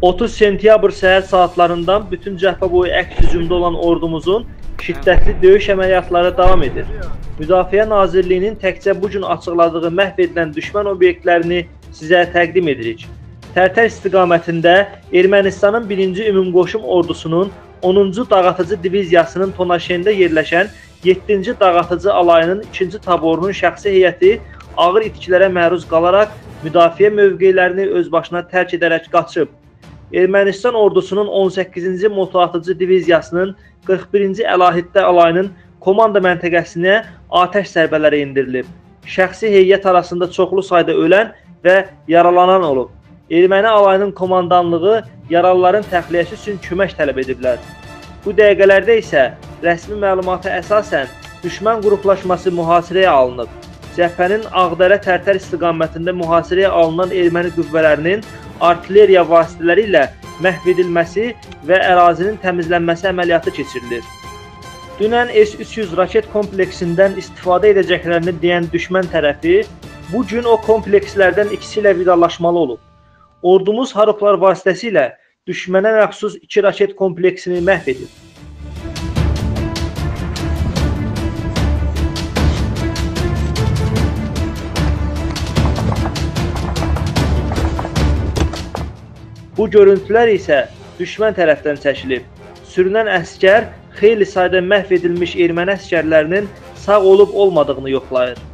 30 sentyabr səhər saatlarından bütün cəbhə boyu əks hücumda olan ordumuzun şiddətli döyüş əməliyyatları davam edir. Müdafiə Nazirliyinin təkcə bu gün açıqladığı məhv edilən düşmən obyektlərini sizə təqdim edirik. Tərtər istiqamətində Ermənistanın 1-ci Ümumqoşun ordusunun 10-cu Dağatıcı Diviziyasının Tonaşendə yerləşən 7-ci Dağatıcı alayının 2-ci taborunun şəxsi heyəti ağır itkilərə məruz qalaraq müdafiə mövqelərini öz başına tərk edərək qaçıb. Ermənistan ordusunun 18-ci Motoatıcı Diviziyasının 41-ci Əlahiddə alayının komanda məntəqəsinə atəş zərbələri indirilib. Şəxsi heyət arasında çoxlu sayda ölən və yaralanan olub. Erməni alayının komandanlığı yaralıların təxliyəsi üçün kömək tələb ediblər. Bu dəqiqələrdə isə rəsmi məlumata əsasən düşmən qruplaşması mühasirəyə alınıb. Cəbhənin Ağdərə-Tərtər istiqamətində mühasirəyə alınan erməni qüvvələrinin artilleriya vasitələri ilə məhv edilməsi və ərazinin təmizlənməsi əməliyyatı keçirilir. Dünən S-300 raket kompleksindən istifadə edəcəklərini deyən düşmən tərəfi, bu gün o komplekslərdən ikisi ilə vidalaşmalı olub. Ordumuz harplar vasitəsilə düşmənə məxsus 2 raket kompleksini məhv edib. Bu görüntülər isə düşmən tərəfdən çəkilib. Sürünən əsgər xeyli sayda məhv edilmiş erməni əsgərlərinin sağ olub-olmadığını yoxlayır.